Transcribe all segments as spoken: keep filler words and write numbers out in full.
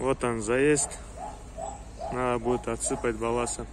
Вот он заезд. Надо будет отсыпать балласа.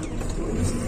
Thank you.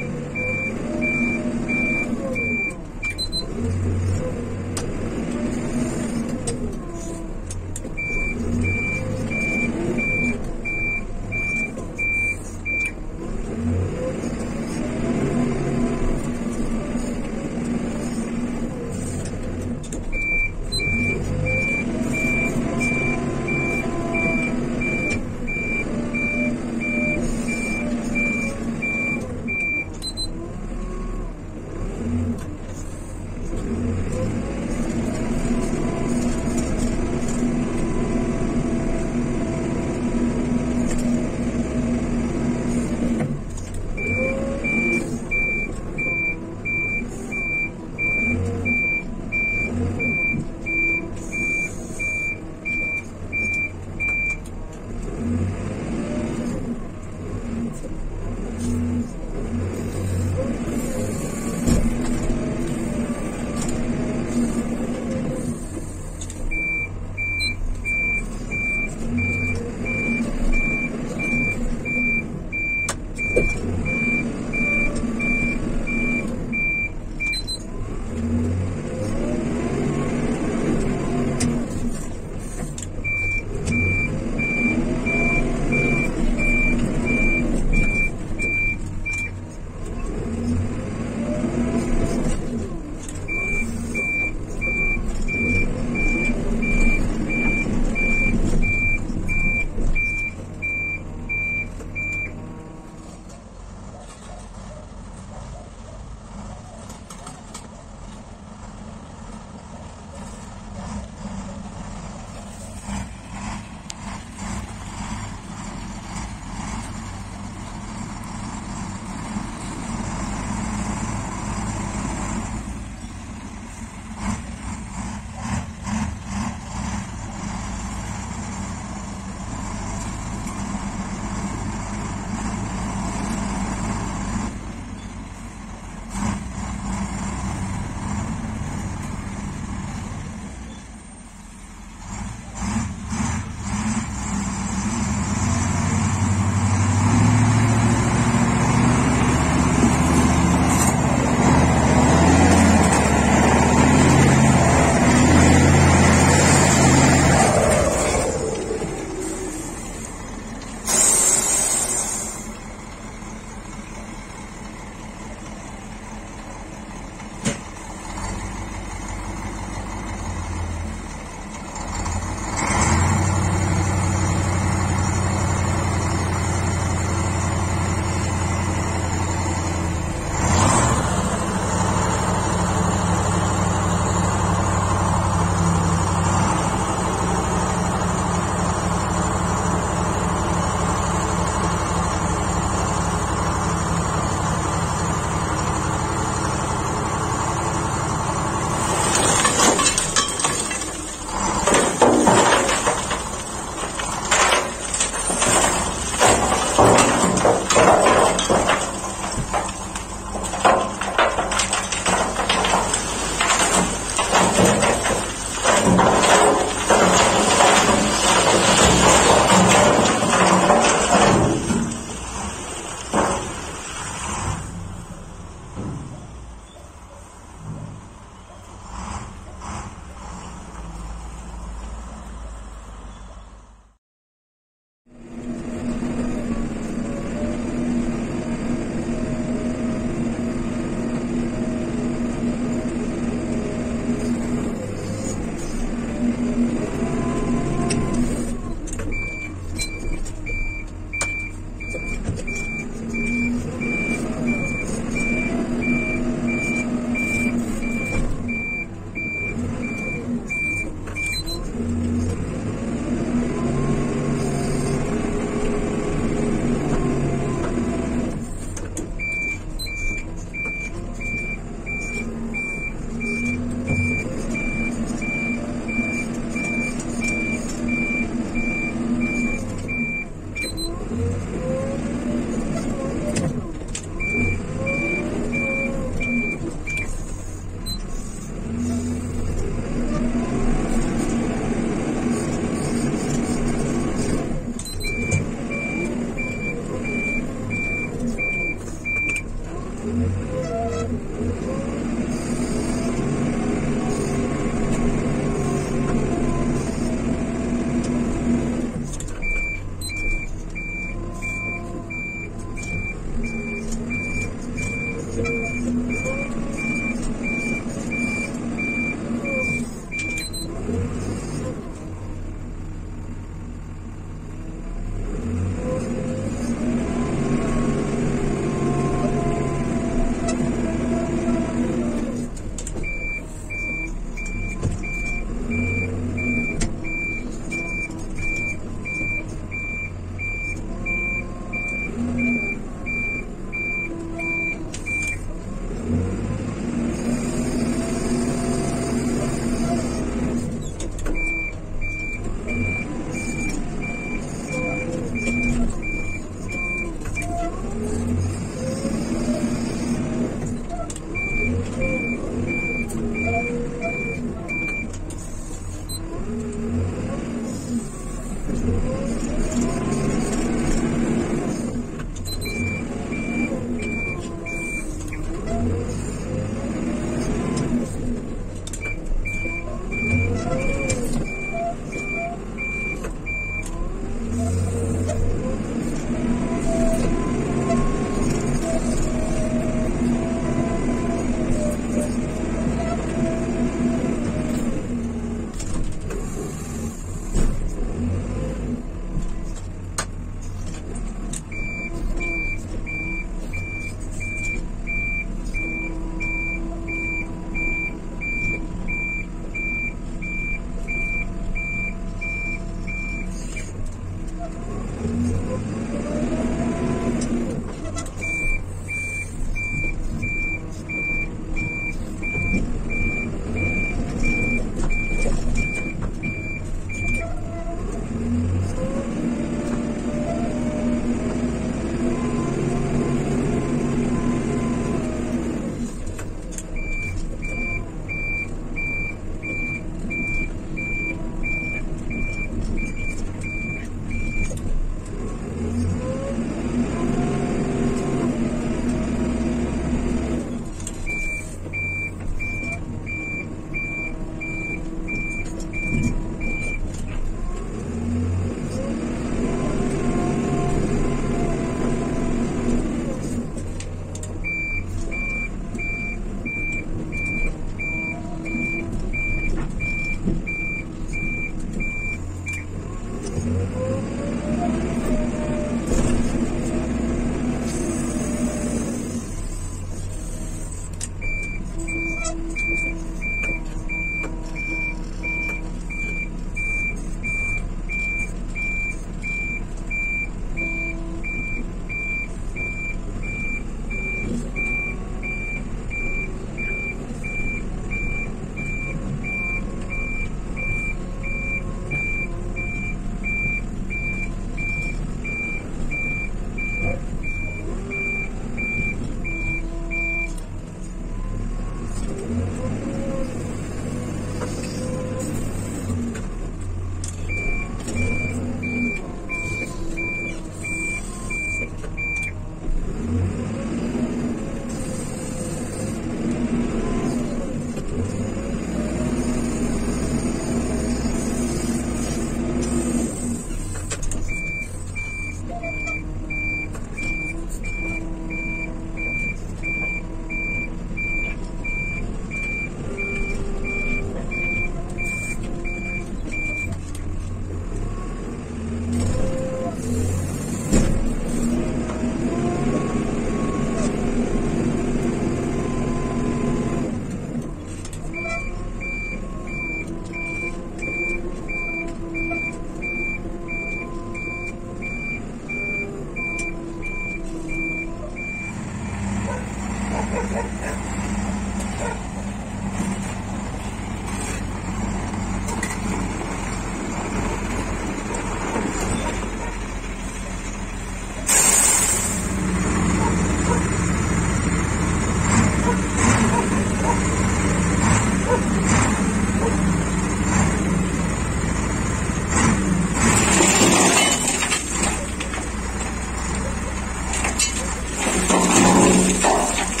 You